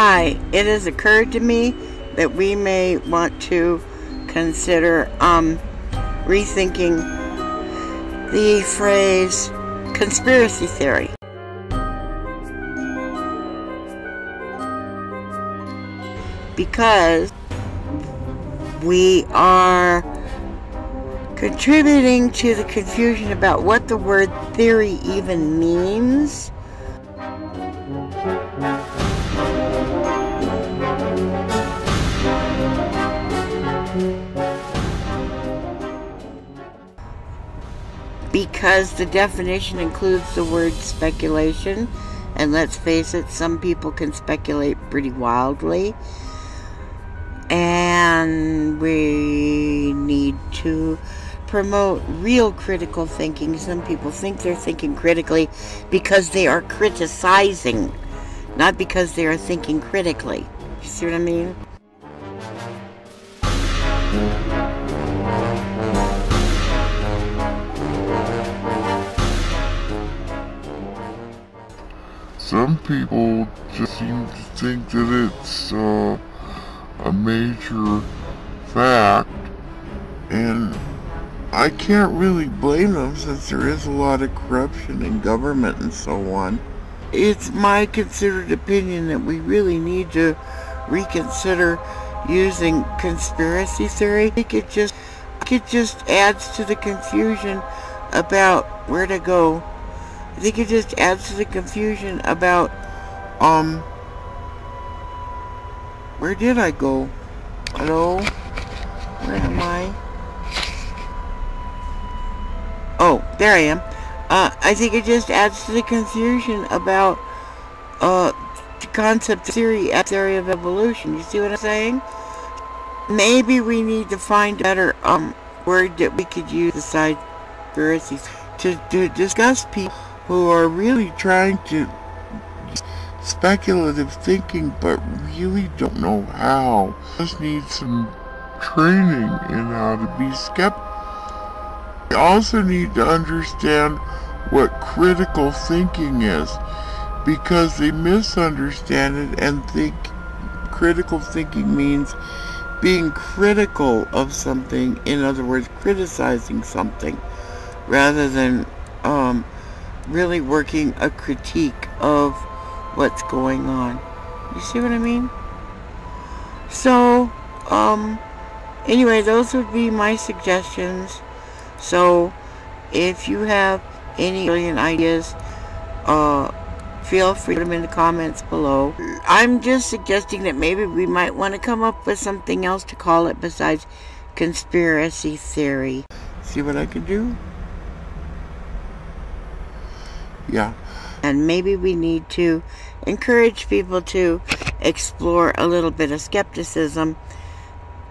Hi, it has occurred to me that we may want to consider rethinking the phrase conspiracy theory. Because we are contributing to the confusion about what the word theory even means. Because the definition includes the word speculation, and let's face it, some people can speculate pretty wildly. And we need to promote real critical thinking. Some people think they're thinking critically because they are criticizing, not because they are thinking critically. You see what I mean? Some people just seem to think that it's a major fact, and I can't really blame them since there is a lot of corruption in government and so on. It's my considered opinion that we really need to reconsider using conspiracy theory. I think it just adds to the confusion about where to go. I think it just adds to the confusion about where did I go? Hello? Where am I? Oh, there I am. I think it just adds to the confusion about the concept theory of evolution. You see what I'm saying? Maybe we need to find a better word that we could use besides conspiracies to discuss people who are really trying to speculative thinking, but really don't know how. Just need some training in how to be skeptical. We also need to understand what critical thinking is, because they misunderstand it and think critical thinking means being critical of something, in other words, criticizing something, rather than really working a critique of what's going on. You see what I mean? So, anyway, those would be my suggestions. So, if you have any brilliant ideas, feel free to put them in the comments below. I'm just suggesting that maybe we might want to come up with something else to call it besides conspiracy theory. See what I can do? Yeah. And maybe we need to encourage people to explore a little bit of skepticism.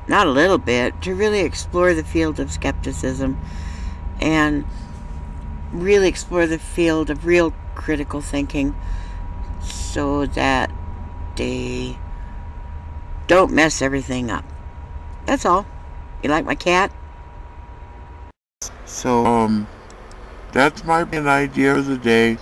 Not a little bit, to really explore the field of skepticism and really explore the field of real critical thinking, so that they don't mess everything up. That's all. You like my cat? So, that's my idea of the day.